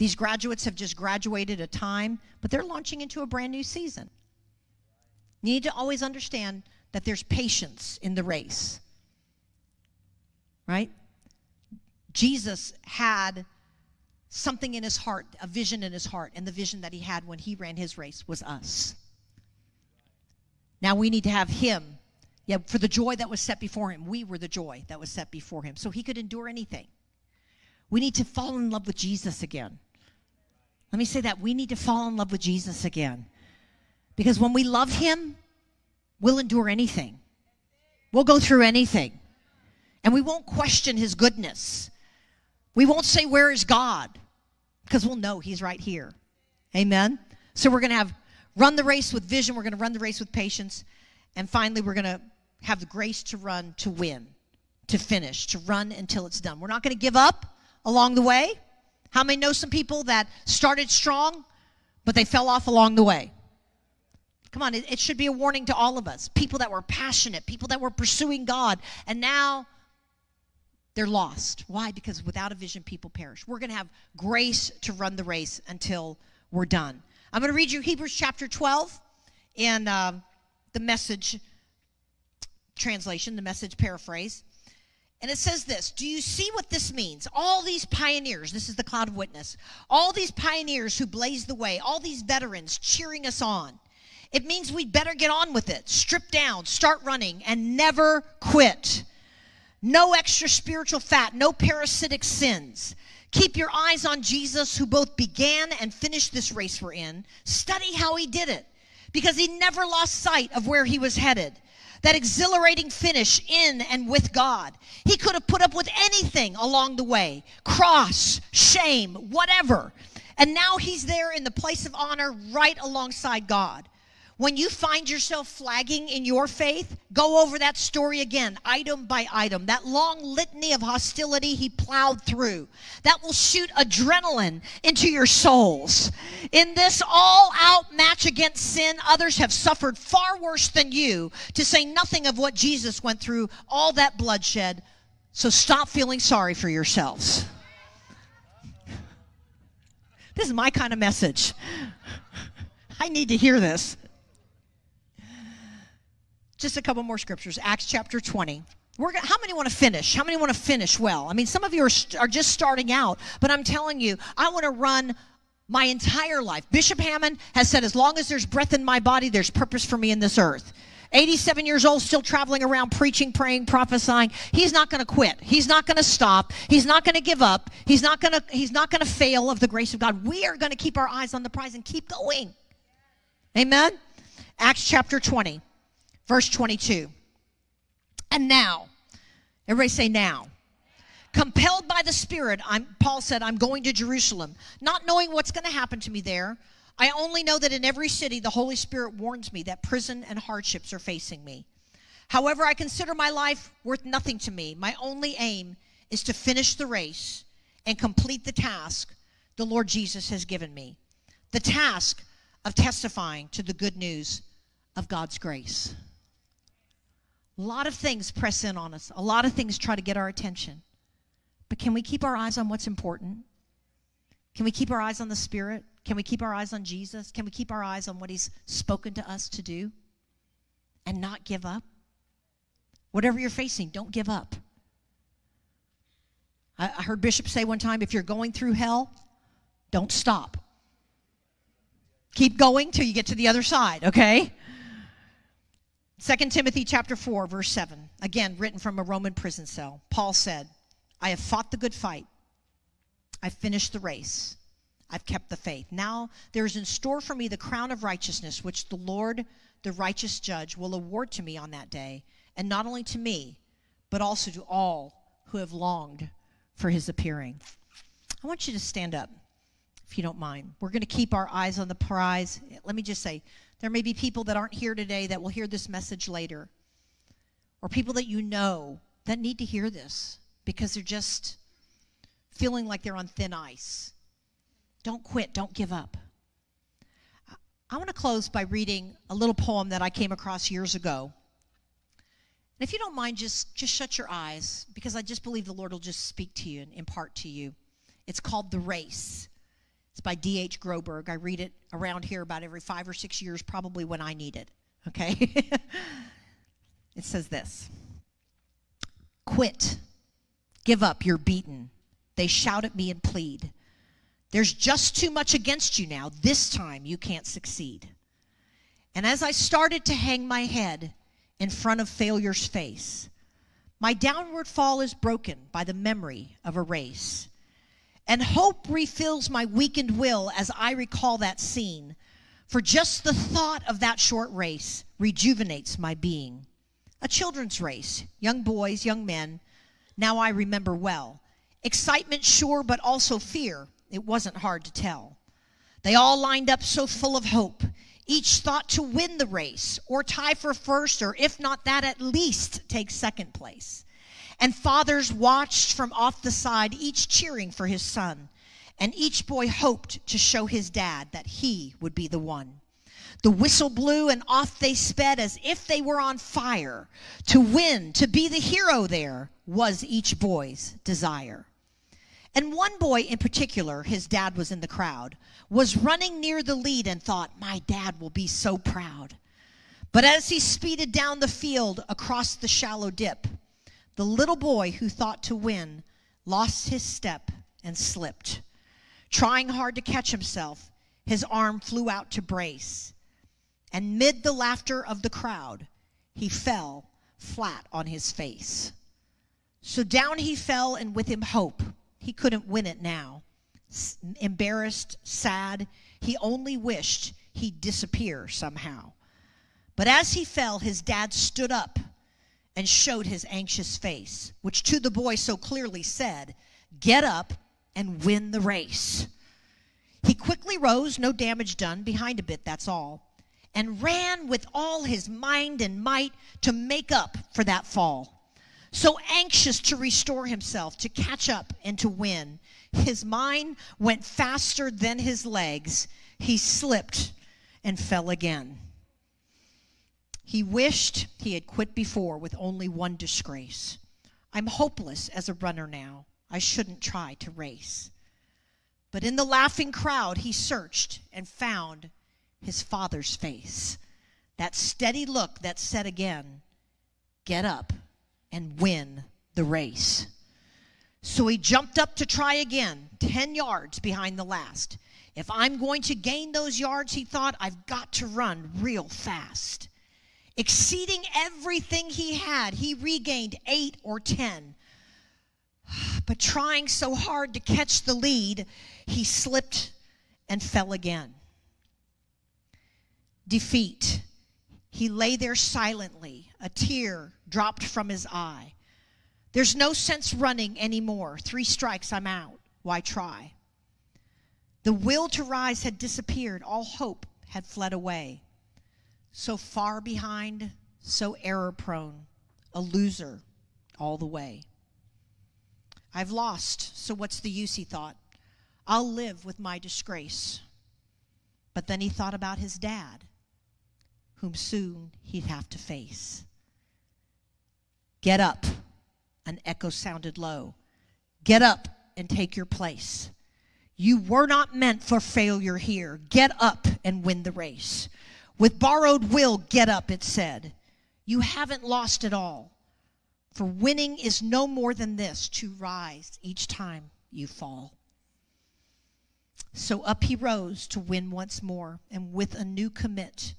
These graduates have just graduated a time, but they're launching into a brand new season. You need to always understand that there's patience in the race, right? Jesus had something in his heart, a vision in his heart, and the vision that he had when he ran his race was us. Now we need to have him. Yeah, for the joy that was set before him, we were the joy that was set before him, so he could endure anything. We need to fall in love with Jesus again. Let me say that. We need to fall in love with Jesus again. Because when we love him, we'll endure anything. We'll go through anything. And we won't question his goodness. We won't say, where is God? Because we'll know he's right here. Amen? So we're going to have run the race with vision. We're going to run the race with patience. And finally, we're going to have the grace to run, to win, to finish, to run until it's done. We're not going to give up along the way. How many know some people that started strong, but they fell off along the way? Come on, it should be a warning to all of us. People that were passionate, people that were pursuing God, and now they're lost. Why? Because without a vision, people perish. We're going to have grace to run the race until we're done. I'm going to read you Hebrews chapter 12 in the Message translation, the Message paraphrase. And it says this, do you see what this means? All these pioneers, this is the cloud of witness, all these pioneers who blazed the way, all these veterans cheering us on. It means we'd better get on with it, strip down, start running, and never quit. No extra spiritual fat, no parasitic sins. Keep your eyes on Jesus, who both began and finished this race we're in. Study how he did it, because he never lost sight of where he was headed. That exhilarating finish in and with God. He could have put up with anything along the way, cross, shame, whatever. And now he's there in the place of honor right alongside God. When you find yourself flagging in your faith, go over that story again, item by item. That long litany of hostility he plowed through. That will shoot adrenaline into your souls. In this all-out match against sin, others have suffered far worse than you, to say nothing of what Jesus went through, all that bloodshed. So stop feeling sorry for yourselves. This is my kind of message. I need to hear this. Just a couple more scriptures. Acts chapter 20. How many want to finish? How many want to finish well? I mean, some of you are just starting out, but I'm telling you, I want to run my entire life. Bishop Hamon has said, as long as there's breath in my body, there's purpose for me in this earth. 87 years old, still traveling around, preaching, praying, prophesying. He's not going to quit. He's not going to stop. He's not going to give up. He's not going to fail of the grace of God. We are going to keep our eyes on the prize and keep going. Amen? Acts chapter 20. Verse 22, and now, everybody say now. Compelled by the Spirit, Paul said, I'm going to Jerusalem, not knowing what's going to happen to me there. I only know that in every city, the Holy Spirit warns me that prison and hardships are facing me. However, I consider my life worth nothing to me. My only aim is to finish the race and complete the task the Lord Jesus has given me, the task of testifying to the good news of God's grace. A lot of things press in on us. A lot of things try to get our attention. But can we keep our eyes on what's important? Can we keep our eyes on the Spirit? Can we keep our eyes on Jesus? Can we keep our eyes on what he's spoken to us to do and not give up? Whatever you're facing, don't give up. I heard Bishop say one time, if you're going through hell, don't stop. Keep going till you get to the other side, okay? 2 Timothy chapter 4, verse 7, again, written from a Roman prison cell. Paul said, I have fought the good fight. I've finished the race. I've kept the faith. Now there is in store for me the crown of righteousness, which the Lord, the righteous judge, will award to me on that day, and not only to me, but also to all who have longed for his appearing. I want you to stand up, if you don't mind. We're going to keep our eyes on the prize. Let me just say, there may be people that aren't here today that will hear this message later, or people that you know that need to hear this because they're just feeling like they're on thin ice. Don't quit. Don't give up. I want to close by reading a little poem that I came across years ago. And if you don't mind, just shut your eyes, because I just believe the Lord will just speak to you and impart to you. It's called The Race. It's by D.H. Groberg. I read it around here about every 5 or 6 years, probably when I need it, okay? It says this: quit, give up, you're beaten. They shout at me and plead. There's just too much against you now. This time you can't succeed. And as I started to hang my head in front of failure's face, my downward fall is broken by the memory of a race. And hope refills my weakened will as I recall that scene, for just the thought of that short race rejuvenates my being. A children's race, young boys, young men, now I remember well. Excitement, sure, but also fear. It wasn't hard to tell. They all lined up so full of hope, each thought to win the race or tie for first, or if not that, at least take second place. And fathers watched from off the side, each cheering for his son. And each boy hoped to show his dad that he would be the one. The whistle blew and off they sped as if they were on fire. To win, to be the hero there, was each boy's desire. And one boy in particular, his dad was in the crowd, was running near the lead and thought, my dad will be so proud. But as he speeded down the field across the shallow dip, the little boy who thought to win lost his step and slipped. Trying hard to catch himself, his arm flew out to brace. And mid the laughter of the crowd, he fell flat on his face. So down he fell, and with him hope. He couldn't win it now. Embarrassed, sad, he only wished he'd disappear somehow. But as he fell, his dad stood up and showed his anxious face, which to the boy so clearly said, get up and win the race. He quickly rose, no damage done, behind a bit, that's all, and ran with all his mind and might to make up for that fall. So anxious to restore himself, to catch up and to win, his mind went faster than his legs. He slipped and fell again. He wished he had quit before with only one disgrace. I'm hopeless as a runner now. I shouldn't try to race. But in the laughing crowd, he searched and found his father's face. That steady look that said again, get up and win the race. So he jumped up to try again, 10 yards behind the last. If I'm going to gain those yards, he thought, I've got to run real fast. Exceeding everything he had, he regained 8 or 10. But trying so hard to catch the lead, he slipped and fell again. Defeat. He lay there silently, a tear dropped from his eye. There's no sense running anymore. 3 strikes, I'm out. Why try? The will to rise had disappeared. All hope had fled away. So far behind, so error-prone, a loser all the way. I've lost, so what's the use, he thought. I'll live with my disgrace. But then he thought about his dad, whom soon he'd have to face. Get up, an echo sounded low. Get up and take your place. You were not meant for failure here. Get up and win the race. With borrowed will, get up, it said. You haven't lost it all. For winning is no more than this, to rise each time you fall. So up he rose to win once more, and with a new commit,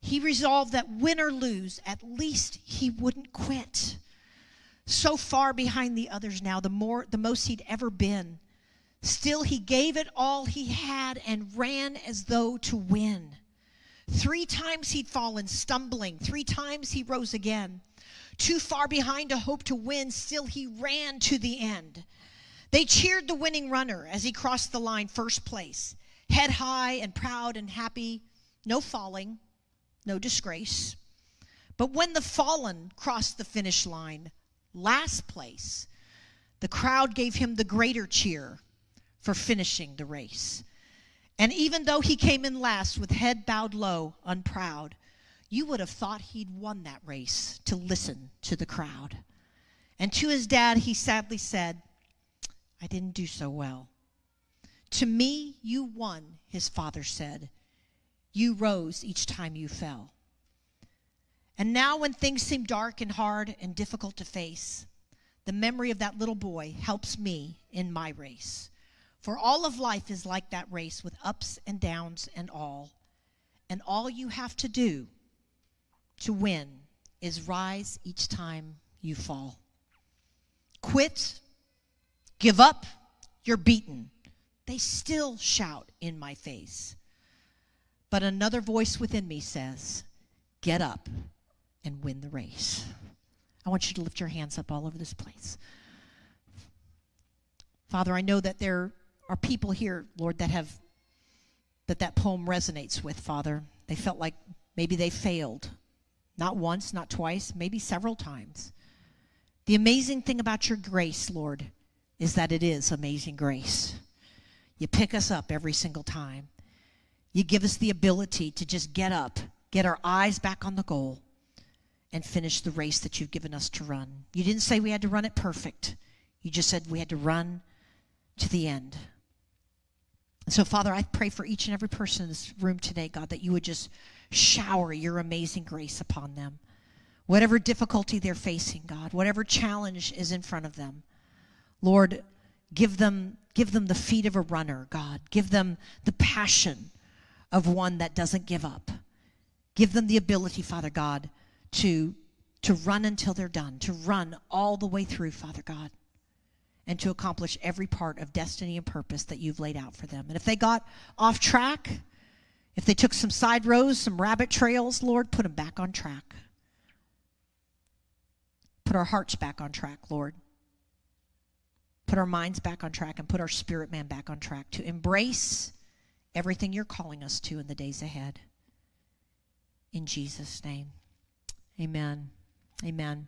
he resolved that win or lose, at least he wouldn't quit. So far behind the others now, the most he'd ever been. Still, he gave it all he had and ran as though to win. 3 times he'd fallen, stumbling. 3 times he rose again. Too far behind to hope to win, still he ran to the end. They cheered the winning runner as he crossed the line first place. Head high and proud and happy, no falling, no disgrace. But when the fallen crossed the finish line, last place, the crowd gave him the greater cheer for finishing the race. And even though he came in last with head bowed low, unproud, you would have thought he'd won that race to listen to the crowd. And to his dad, he sadly said, I didn't do so well. To me, you won, his father said. You rose each time you fell. And now when things seem dark and hard and difficult to face, the memory of that little boy helps me in my race. For all of life is like that race with ups and downs and all. And all you have to do to win is rise each time you fall. Quit, give up, you're beaten. They still shout in my face. But another voice within me says, get up and win the race. I want you to lift your hands up all over this place. Father, I know that there are people here, Lord, that poem resonates with, Father. They felt like maybe they failed. Not once, not twice, maybe several times. The amazing thing about your grace, Lord, is that it is amazing grace. You pick us up every single time. You give us the ability to just get up, get our eyes back on the goal, and finish the race that you've given us to run. You didn't say we had to run it perfect. You just said we had to run to the end. And so, Father, I pray for each and every person in this room today, God, that you would just shower your amazing grace upon them. Whatever difficulty they're facing, God, whatever challenge is in front of them, Lord, give them the feet of a runner, God. Give them the passion of one that doesn't give up. Give them the ability, Father God, to run until they're done, to run all the way through, Father God, and to accomplish every part of destiny and purpose that you've laid out for them. And if they got off track, if they took some side roads, some rabbit trails, Lord, put them back on track. Put our hearts back on track, Lord. Put our minds back on track and put our spirit man back on track to embrace everything you're calling us to in the days ahead. In Jesus' name, amen. Amen.